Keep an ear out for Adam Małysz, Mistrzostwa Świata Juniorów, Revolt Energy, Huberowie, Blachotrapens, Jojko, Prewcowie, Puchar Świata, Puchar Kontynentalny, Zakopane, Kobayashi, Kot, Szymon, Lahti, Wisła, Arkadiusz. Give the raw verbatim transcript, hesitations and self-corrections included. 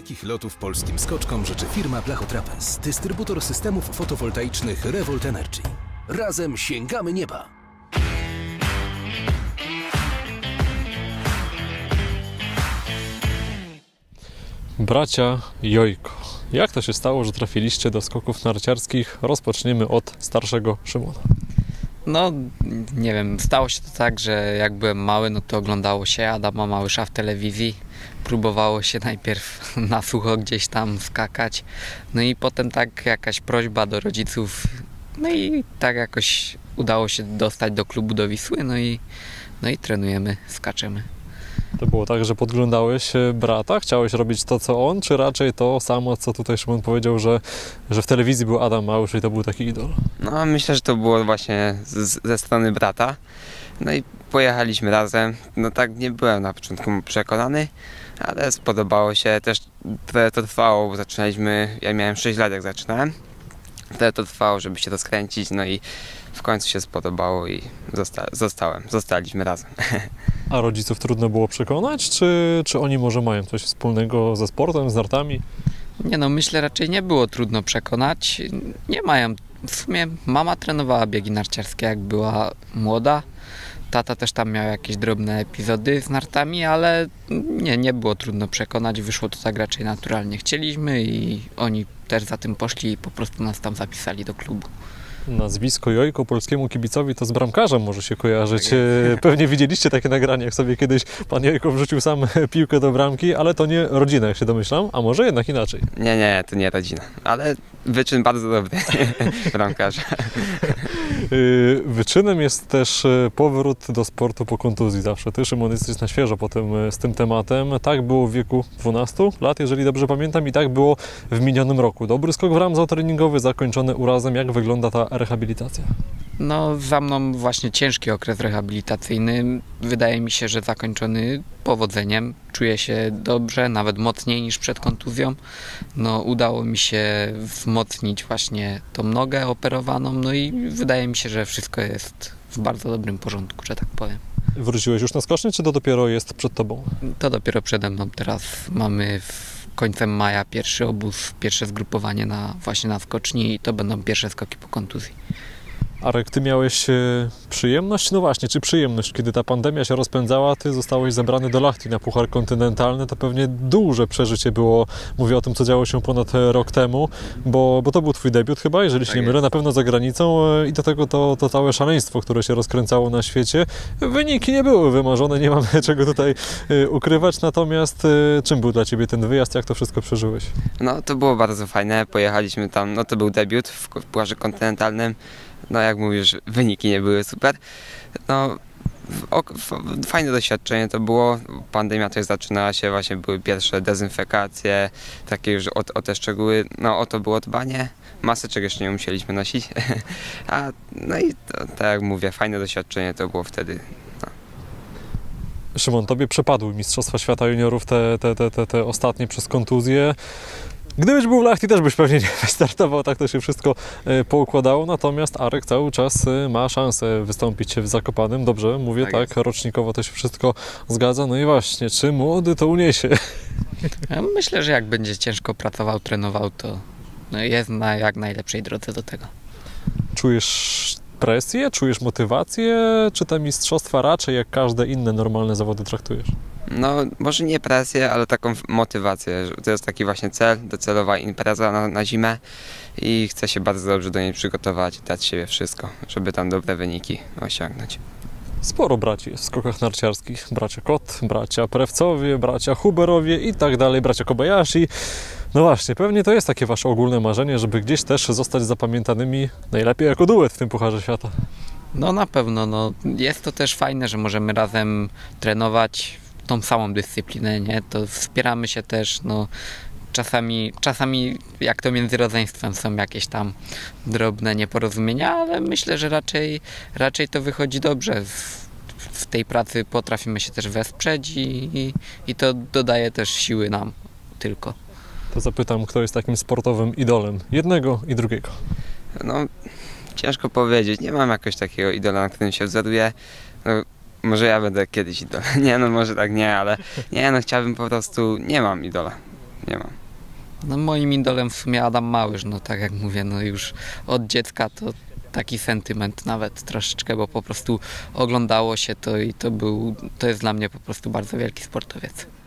Dalekich lotów polskim skoczkom życzy firma Blachotrapens, dystrybutor systemów fotowoltaicznych Revolt Energy. Razem sięgamy nieba! Bracia Jojko. Jak to się stało, że trafiliście do skoków narciarskich? Rozpoczniemy od starszego Szymona. No, nie wiem, stało się to tak, że jak byłem mały, no to oglądało się Adama Małysza w telewizji. Próbowało się najpierw na sucho gdzieś tam skakać. No i potem tak jakaś prośba do rodziców. No i tak jakoś udało się dostać do klubu do Wisły. No i, no i trenujemy, skaczemy. To było tak, że podglądałeś brata? Chciałeś robić to, co on? Czy raczej to samo, co tutaj Szymon powiedział, że, że w telewizji był Adam Małysz i to był taki idol? No, myślę, że to było właśnie z, ze strony brata. No i pojechaliśmy razem. No tak, nie byłem na początku przekonany, ale spodobało się. Też trochę to trwało, bo zaczynaliśmy, ja miałem sześć lat, jak zaczynałem. Trochę to trwało, żeby się rozkręcić, no i w końcu się spodobało i zosta zostałem, zostaliśmy razem. A rodziców trudno było przekonać, czy, czy oni może mają coś wspólnego ze sportem, z nartami? Nie no, myślę, raczej nie było trudno przekonać. Nie mają. W sumie mama trenowała biegi narciarskie, jak była młoda. Tata też tam miał jakieś drobne epizody z nartami, ale nie, nie było trudno przekonać. Wyszło to tak raczej naturalnie. Chcieliśmy i oni też za tym poszli i po prostu nas tam zapisali do klubu. Nazwisko Jojko polskiemu kibicowi to z bramkarzem może się kojarzyć. Pewnie widzieliście takie nagranie, jak sobie kiedyś pan Jojko wrzucił sam piłkę do bramki, ale to nie rodzina, jak się domyślam, a może jednak inaczej. Nie, nie, to nie rodzina, ale wyczyn bardzo dobry bramkarza. Wyczynem jest też powrót do sportu po kontuzji zawsze. Ty, Szymon, jesteś na świeżo po tym, z tym tematem. Tak było w wieku dwunastu lat, jeżeli dobrze pamiętam, i tak było w minionym roku. Dobry skok w ramzał treningowy zakończony urazem. Jak wygląda ta rehabilitacja? No, za mną właśnie ciężki okres rehabilitacyjny. Wydaje mi się, że zakończony powodzeniem. Czuję się dobrze, nawet mocniej niż przed kontuzją. No, udało mi się wzmocnić właśnie tą nogę operowaną. No i wydaje mi się, że wszystko jest w bardzo dobrym porządku, że tak powiem. Wróciłeś już na skocznię, czy to dopiero jest przed tobą? To dopiero przede mną. Teraz mamy w końcem maja pierwszy obóz, pierwsze zgrupowanie na, właśnie na skoczni i to będą pierwsze skoki po kontuzji. Arek, ty miałeś przyjemność? No właśnie, czy przyjemność? Kiedy ta pandemia się rozpędzała, ty zostałeś zabrany do Lahti na Puchar Kontynentalny. To pewnie duże przeżycie było. Mówię o tym, co działo się ponad rok temu, bo, bo to był twój debiut chyba, jeżeli się nie mylę, na pewno za granicą i do tego to, to całe szaleństwo, które się rozkręcało na świecie. Wyniki nie były wymarzone, nie mamy czego tutaj ukrywać, natomiast czym był dla ciebie ten wyjazd? Jak to wszystko przeżyłeś? No, to było bardzo fajne. Pojechaliśmy tam, no to był debiut w Pucharze Kontynentalnym. No jak mówisz, wyniki nie były super. No, fajne doświadczenie to było. Pandemia też zaczynała się, właśnie były pierwsze dezynfekacje, takie już o, o te szczegóły. No o to było dbanie. Maseczek jeszcze nie musieliśmy nosić. A, no i to, tak jak mówię, fajne doświadczenie to było wtedy. No. Szymon, tobie przepadły Mistrzostwa Świata Juniorów, te, te, te, te, te ostatnie przez kontuzję. Gdybyś był w Lahti, też byś pewnie nie wystartował, tak to się wszystko poukładało, natomiast Arek cały czas ma szansę wystąpić w Zakopanem, dobrze mówię, tak, tak rocznikowo to się wszystko zgadza, no i właśnie, czy młody to uniesie? Ja myślę, że jak będzie ciężko pracował, trenował, to jest na jak najlepszej drodze do tego. Czujesz presję, czujesz motywację, czy te mistrzostwa raczej jak każde inne normalne zawody traktujesz? No, może nie presję, ale taką motywację. To jest taki właśnie cel, docelowa impreza na, na zimę i chcę się bardzo dobrze do niej przygotować, dać siebie wszystko, żeby tam dobre wyniki osiągnąć. Sporo braci jest w skokach narciarskich. Bracia Kot, bracia Prewcowie, bracia Huberowie i tak dalej, bracia Kobayashi. No właśnie, pewnie to jest takie wasze ogólne marzenie, żeby gdzieś też zostać zapamiętanymi najlepiej jako duet w tym Pucharze Świata. No na pewno, no. Jest to też fajne, że możemy razem trenować tą samą dyscyplinę, nie? To wspieramy się też, no czasami, czasami jak to między rodzeństwem są jakieś tam drobne nieporozumienia, ale myślę, że raczej, raczej to wychodzi dobrze. W, w tej pracy potrafimy się też wesprzeć i, i, i to dodaje też siły nam tylko. To zapytam, kto jest takim sportowym idolem jednego i drugiego? No, ciężko powiedzieć. Nie mam jakoś takiego idola, na którym się wzoruje. No, może ja będę kiedyś idolem. Nie, no może tak nie, ale nie, no chciałbym po prostu, nie mam idola. nie mam. No moim idolem w sumie Adam Małysz, no tak jak mówię, no już od dziecka to taki sentyment nawet troszeczkę, bo po prostu oglądało się to i to był, to jest dla mnie po prostu bardzo wielki sportowiec.